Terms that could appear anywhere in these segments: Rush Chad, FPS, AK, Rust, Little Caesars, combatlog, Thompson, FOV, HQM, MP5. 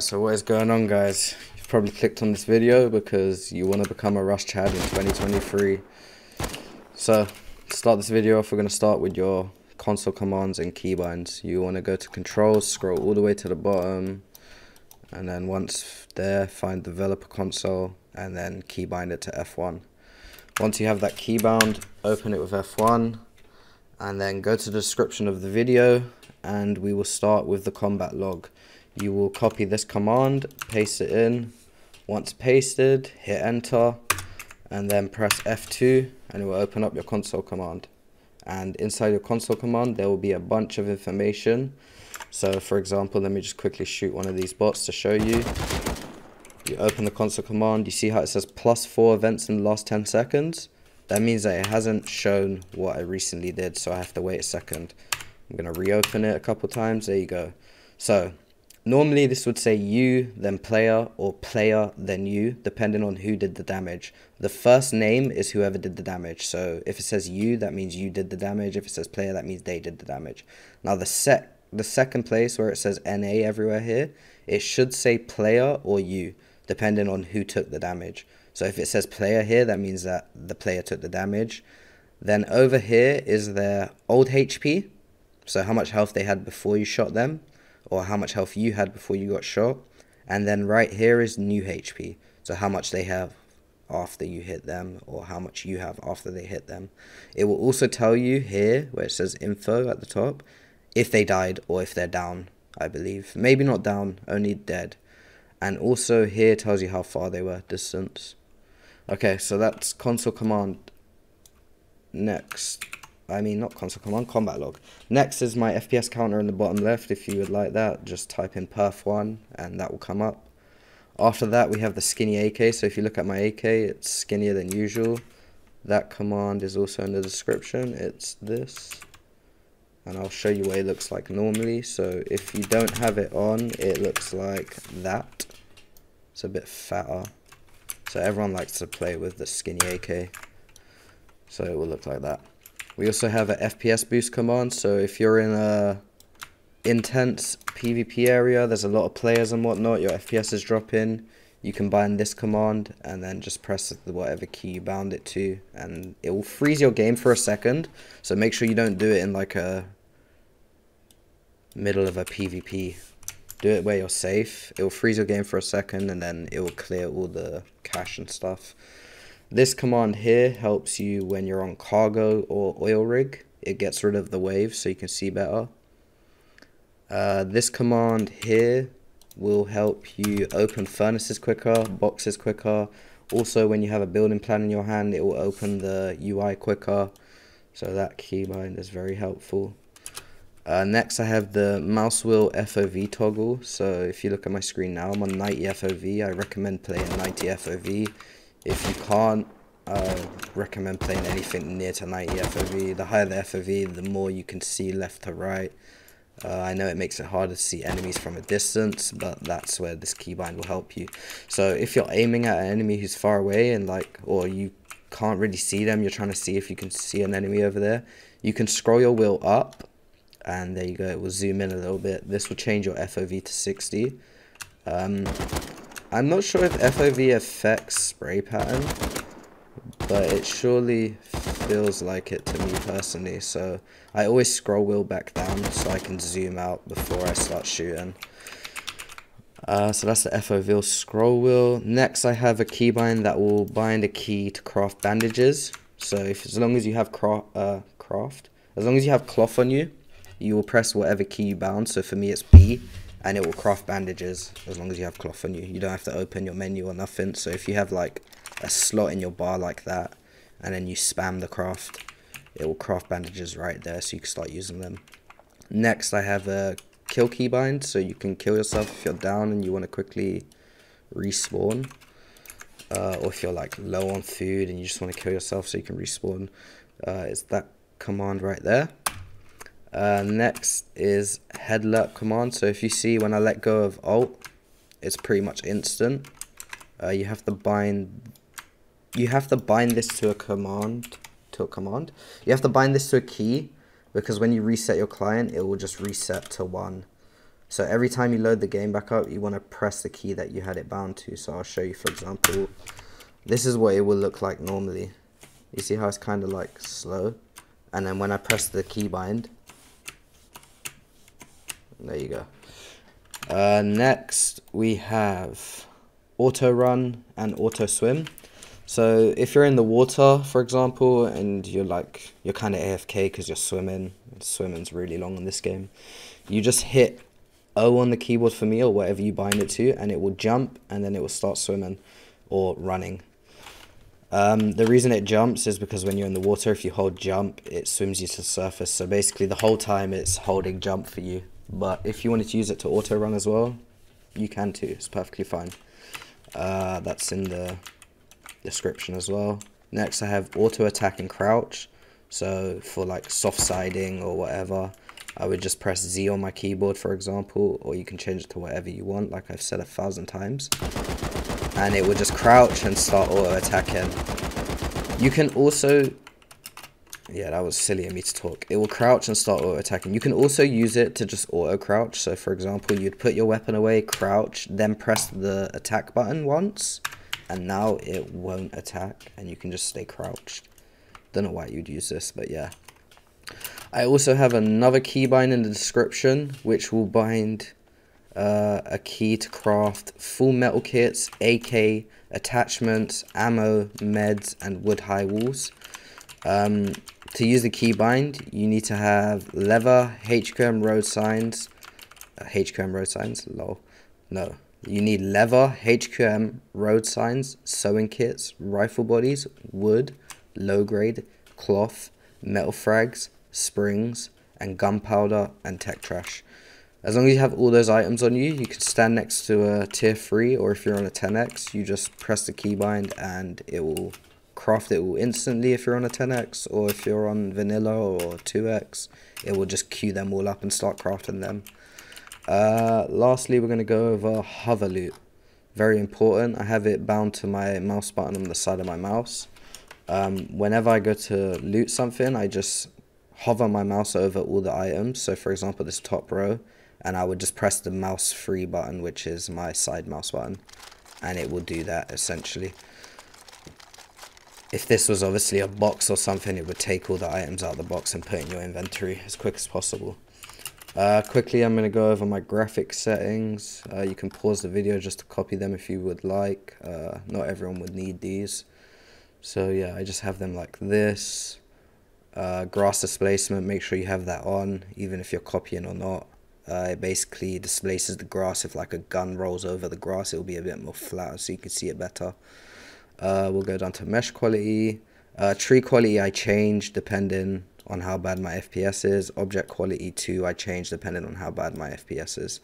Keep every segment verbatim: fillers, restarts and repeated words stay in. Alright, so what is going on, guys? You've probably clicked on this video because you want to become a Rush Chad in twenty twenty-three. So, to start this video off, we're going to start with your console commands and keybinds. You want to go to controls, scroll all the way to the bottom, and then once there, find developer console, and then keybind it to F one. Once you have that keybound, open it with F one, and then go to the description of the video, and we will start with the combat log. You will copy this command, paste it in. Once pasted, hit enter, and then press F two, and it will open up your console command. And inside your console command, there will be a bunch of information. So for example, let me just quickly shoot one of these bots to show you. You open the console command, you see how it says plus four events in the last ten seconds. That means that it hasn't shown what I recently did, so I have to wait a second. I'm gonna reopen it a couple times, there you go. So, normally this would say you, then player, or player, then you, depending on who did the damage. The first name is whoever did the damage. So if it says you, that means you did the damage. If it says player, that means they did the damage. Now the sec the second place where it says N A everywhere here, it should say player or you, depending on who took the damage. So if it says player here, that means that the player took the damage. Then over here is their old H P, so how much health they had before you shot them, or how much health you had before you got shot. And then right here is new H P, so how much they have after you hit them, or how much you have after they hit them. It will also tell you here, where it says info at the top, if they died or if they're down, I believe. Maybe not down, only dead. And also here tells you how far they were, distance. Okay, so that's console command. Next. I mean, not console command, combat log. Next is my F P S counter in the bottom left. If you would like that, just type in perf one and that will come up. After that, we have the skinny A K. So if you look at my A K, it's skinnier than usual. That command is also in the description. It's this. And I'll show you what it looks like normally. So if you don't have it on, it looks like that. It's a bit fatter. So everyone likes to play with the skinny A K. So it will look like that. We also have a F P S boost command, so if you're in a intense PvP area, there's a lot of players and whatnot, your F P S is dropping, you can bind this command and then just press whatever key you bound it to, and it will freeze your game for a second, so make sure you don't do it in like a middle of a PvP. Do it where you're safe. It will freeze your game for a second and then it will clear all the cache and stuff. This command here helps you when you're on cargo or oil rig. It gets rid of the waves so you can see better. Uh, this command here will help you open furnaces quicker, boxes quicker. Also, when you have a building plan in your hand, it will open the U I quicker. So that keybind is very helpful. Uh, next, I have the mouse wheel F O V toggle. So if you look at my screen now, I'm on ninety F O V. I recommend playing ninety F O V. If you can't, uh, recommend playing anything near to ninety F O V. The higher the F O V, the more you can see left to right. Uh, I know it makes it harder to see enemies from a distance, but that's where this keybind will help you. So if you're aiming at an enemy who's far away and like, or you can't really see them, you're trying to see if you can see an enemy over there, you can scroll your wheel up, and there you go. It will zoom in a little bit. This will change your F O V to sixty. Um, I'm not sure if F O V affects spray pattern, but it surely feels like it to me personally, so I always scroll wheel back down so I can zoom out before I start shooting. Uh, so that's the F O V scroll wheel. Next I have a keybind that will bind a key to craft bandages. So if, as long as you have cra uh, craft, as long as you have cloth on you, you will press whatever key you bound. So for me it's B. And it will craft bandages as long as you have cloth on you. You don't have to open your menu or nothing. So if you have like a slot in your bar like that, and then you spam the craft, it will craft bandages right there so you can start using them. Next, I have a kill keybind. So you can kill yourself if you're down and you want to quickly respawn. Uh, or if you're like low on food and you just want to kill yourself so you can respawn. Uh, it's that command right there. Uh, next is head lurk command. So if you see when I let go of alt, it's pretty much instant. Uh, you have to bind, you have to bind this to a command, to a command. You have to bind this to a key because when you reset your client, it will just reset to one. So every time you load the game back up, you want to press the key that you had it bound to. So I'll show you, for example, this is what it will look like normally. You see how it's kind of like slow? And then when I press the key bind, there you go. Uh, next we have auto run and auto swim. So if you're in the water, for example, and you're like, you're kind of A F K because you're swimming, swimming's really long in this game, you just hit O on the keyboard for me or whatever you bind it to, and it will jump and then it will start swimming or running. Um, the reason it jumps is because when you're in the water, if you hold jump, it swims you to the surface. So basically the whole time it's holding jump for you. But if you wanted to use it to auto run as well, you can too. It's perfectly fine. Uh, that's in the description as well. Next I have auto attack and crouch. So for like soft siding or whatever, I would just press Z on my keyboard, for example, or you can change it to whatever you want, like I've said a thousand times. And it will just crouch and start auto attacking. You can also, yeah, that was silly of me to talk. It will crouch and start auto attacking. You can also use it to just auto crouch. So for example, you'd put your weapon away, crouch, then press the attack button once, and now it won't attack and you can just stay crouched. Don't know why you'd use this, but yeah. I also have another keybind in the description, which will bind uh, a key to craft full metal kits, A K, attachments, ammo, meds, and wood high walls. Um, to use the keybind, you need to have lever, H Q M road signs, uh, H Q M road signs, lol, no. You need lever, H Q M, road signs, sewing kits, rifle bodies, wood, low grade, cloth, metal frags, springs, and gunpowder and tech trash. As long as you have all those items on you, you can stand next to a tier three, or if you're on a ten X, you just press the keybind and it will craft it all instantly if you're on a ten X, or if you're on vanilla or two X, it will just queue them all up and start crafting them. Uh, lastly, we're going to go over hover loop. Very important. I have it bound to my mouse button on the side of my mouse. Um, whenever I go to loot something, I just hover my mouse over all the items. So for example, this top row, and I would just press the mouse free button, which is my side mouse button, and it will do that essentially. If this was obviously a box or something, it would take all the items out of the box and put in your inventory as quick as possible. Uh, quickly, I'm going to go over my graphics settings. Uh, you can pause the video just to copy them if you would like. Uh, not everyone would need these. So yeah, I just have them like this. Uh, grass displacement, make sure you have that on, even if you're copying or not. Uh, it basically displaces the grass. If like a gun rolls over the grass, it will be a bit more flat, so you can see it better. Uh, we'll go down to mesh quality. Uh, tree quality I change depending on how bad my F P S is. Object quality too I change depending on how bad my F P S is.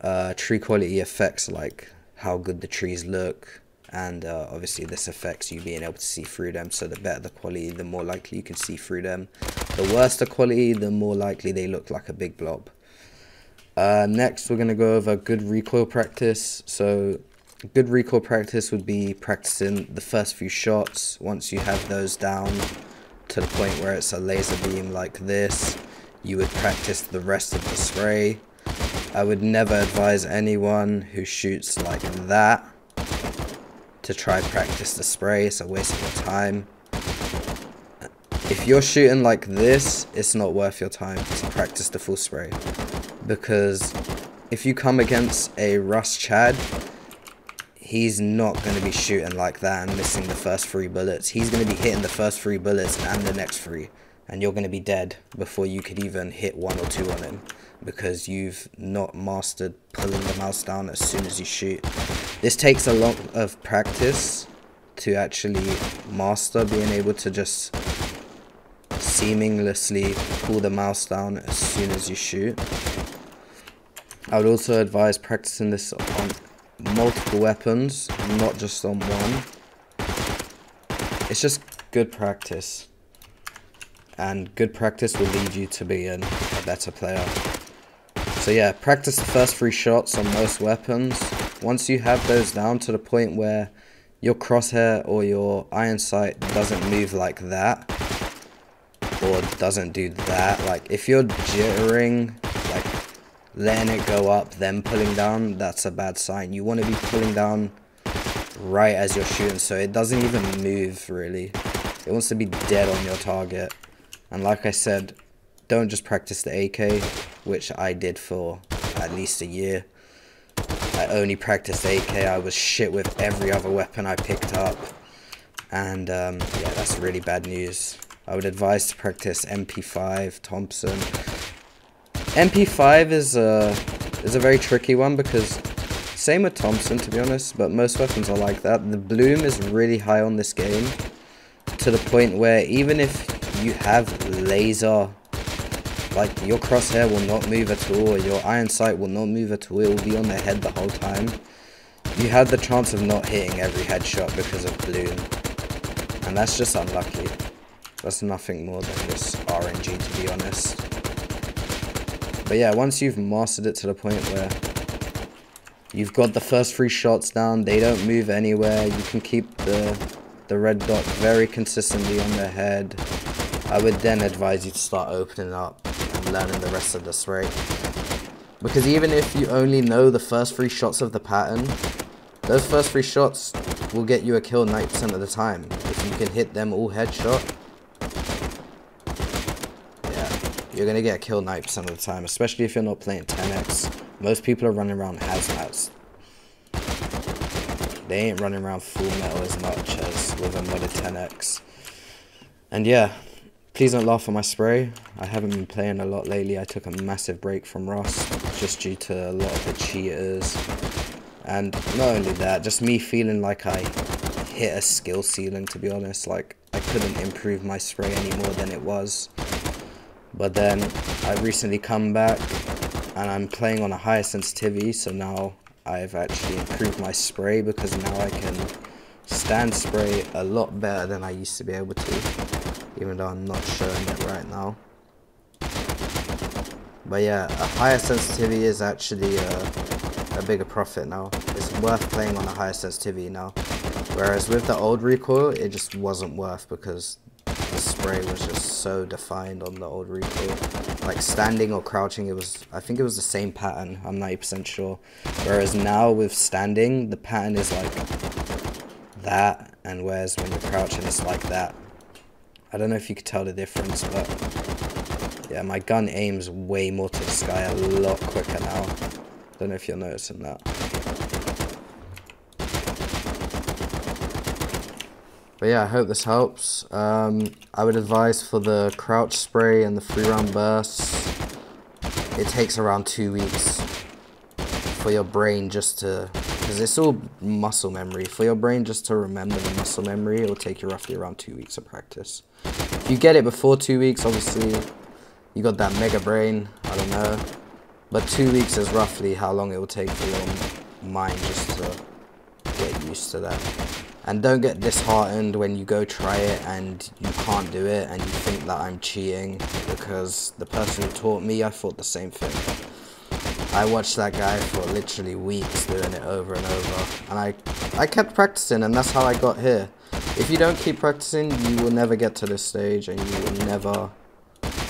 Uh, tree quality affects like how good the trees look, and uh, obviously this affects you being able to see through them. So the better the quality, the more likely you can see through them. The worse the quality, the more likely they look like a big blob. Uh, next we're going to go over good recoil practice. So good recoil practice would be practicing the first few shots. Once you have those down to the point where it's a laser beam like this, you would practice the rest of the spray. I would never advise anyone who shoots like that to try practice the spray. It's a waste of your time. If you're shooting like this, it's not worth your time to practice the full spray, because if you come against a Rush Chad, he's not going to be shooting like that and missing the first three bullets. He's going to be hitting the first three bullets and the next three. And you're going to be dead before you could even hit one or two on him, because you've not mastered pulling the mouse down as soon as you shoot. This takes a lot of practice to actually master being able to just seamlessly pull the mouse down as soon as you shoot. I would also advise practicing this on multiple weapons, not just on one. It's just good practice, and good practice will lead you to being a better player. So yeah, practice the first three shots on most weapons. Once you have those down to the point where your crosshair or your iron sight doesn't move like that, or doesn't do that, like if you're jittering, letting it go up, then pulling down, that's a bad sign. You want to be pulling down right as you're shooting, so it doesn't even move really. It wants to be dead on your target. And like I said, don't just practice the A K, which I did for at least a year. I only practiced A K. I was shit with every other weapon I picked up. And um, yeah, that's really bad news. I would advise to practice M P five, Thompson. M P five is a, is a very tricky one because, same with Thompson to be honest, but most weapons are like that. The bloom is really high on this game, to the point where even if you have laser, like your crosshair will not move at all, your iron sight will not move at all, it will be on their head the whole time. You had the chance of not hitting every headshot because of bloom. And that's just unlucky. That's nothing more than just R N G to be honest. But yeah, once you've mastered it to the point where you've got the first three shots down, they don't move anywhere, you can keep the, the red dot very consistently on their head, I would then advise you to start opening up and learning the rest of this rate. Because even if you only know the first three shots of the pattern, those first three shots will get you a kill ninety percent of the time. If you can hit them all headshot, yeah, you're going to get a kill ninety percent of the time, especially if you're not playing ten X. Most people are running around hazmats. They ain't running around full metal as much as with a modded ten X. And yeah, please don't laugh at my spray. I haven't been playing a lot lately. I took a massive break from Rust just due to a lot of the cheaters. And not only that, just me feeling like I hit a skill ceiling, to be honest. Like, I couldn't improve my spray any more than it was. But then, I recently come back, and I'm playing on a higher sensitivity, so now I've actually improved my spray, because now I can stand spray a lot better than I used to be able to, even though I'm not showing it right now. But yeah, a higher sensitivity is actually a, a bigger profit now. It's worth playing on a higher sensitivity now, whereas with the old recoil it just wasn't worth, because the spray was just so defined on the old recoil. Like standing or crouching, it was, I think it was the same pattern, I'm ninety percent sure, whereas now with standing the pattern is like that, and whereas when you're crouching it's like that. I don't know if you could tell the difference, but yeah, my gun aims way more to the sky a lot quicker now. Don't know if you're noticing that. But yeah, I hope this helps. Um, I would advise for the crouch spray and the free round bursts, it takes around two weeks for your brain just to, because it's all muscle memory, for your brain just to remember the muscle memory, it will take you roughly around two weeks of practice. If you get it before two weeks, obviously, you got that mega brain, I don't know. But two weeks is roughly how long it will take for your mind just to get used to that. And don't get disheartened when you go try it and you can't do it and you think that I'm cheating, because the person who taught me, I thought the same thing. I watched that guy for literally weeks doing it over and over, and I, I kept practicing, and that's how I got here. If you don't keep practicing, you will never get to this stage, and you will never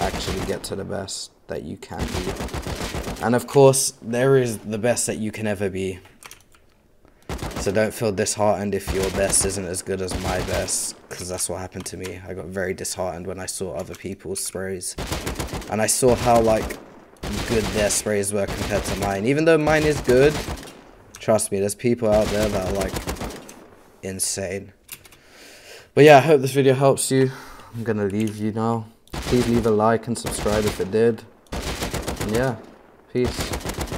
actually get to the best that you can be. And of course, there is the best that you can ever be. So don't feel disheartened if your best isn't as good as my best, because that's what happened to me. I got very disheartened when I saw other people's sprays. And I saw how like good their sprays were compared to mine. Even though mine is good, trust me, there's people out there that are like insane. But yeah, I hope this video helps you. I'm gonna leave you now. Please leave a like and subscribe if it did. And yeah, peace.